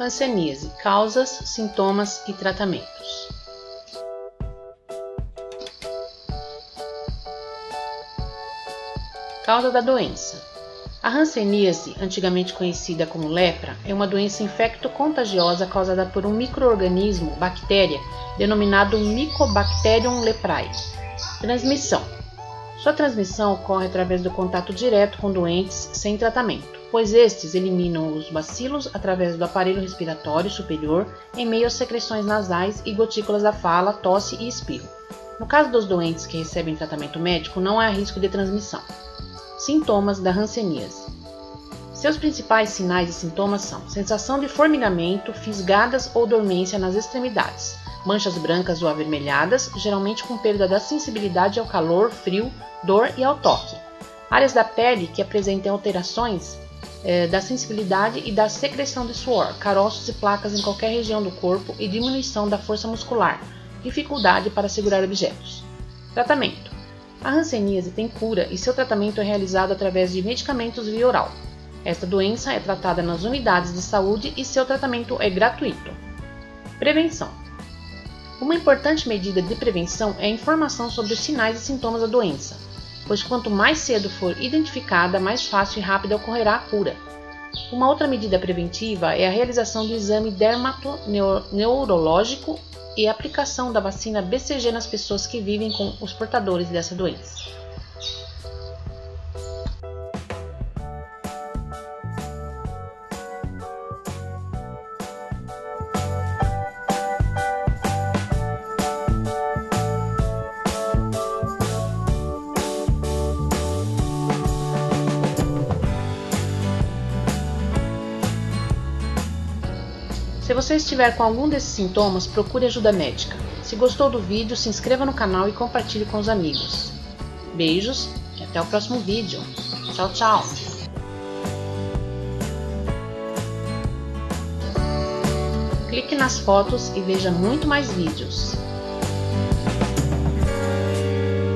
Hanseníase, causas, sintomas e tratamentos. Causa da doença. A hanseníase, antigamente conhecida como lepra, é uma doença infecto-contagiosa causada por um micro-organismo, bactéria, denominado Mycobacterium leprae. Transmissão. Sua transmissão ocorre através do contato direto com doentes sem tratamento, pois estes eliminam os bacilos através do aparelho respiratório superior em meio às secreções nasais e gotículas da fala, tosse e espirro. No caso dos doentes que recebem tratamento médico, não há risco de transmissão. Sintomas da hanseníase. Seus principais sinais e sintomas são sensação de formigamento, fisgadas ou dormência nas extremidades, manchas brancas ou avermelhadas, geralmente com perda da sensibilidade ao calor, frio, dor e ao toque, áreas da pele que apresentem alterações da sensibilidade e da secreção de suor, caroços e placas em qualquer região do corpo e diminuição da força muscular, dificuldade para segurar objetos. Tratamento. A hanseníase tem cura e seu tratamento é realizado através de medicamentos via oral. Esta doença é tratada nas unidades de saúde e seu tratamento é gratuito. Prevenção. Uma importante medida de prevenção é a informação sobre os sinais e sintomas da doença, pois quanto mais cedo for identificada, mais fácil e rápida ocorrerá a cura. Uma outra medida preventiva é a realização do exame dermatoneurológico e a aplicação da vacina BCG nas pessoas que vivem com os portadores dessa doença. Se você estiver com algum desses sintomas, procure ajuda médica. Se gostou do vídeo, se inscreva no canal e compartilhe com os amigos. Beijos e até o próximo vídeo. Tchau, tchau! Clique nas fotos e veja muito mais vídeos.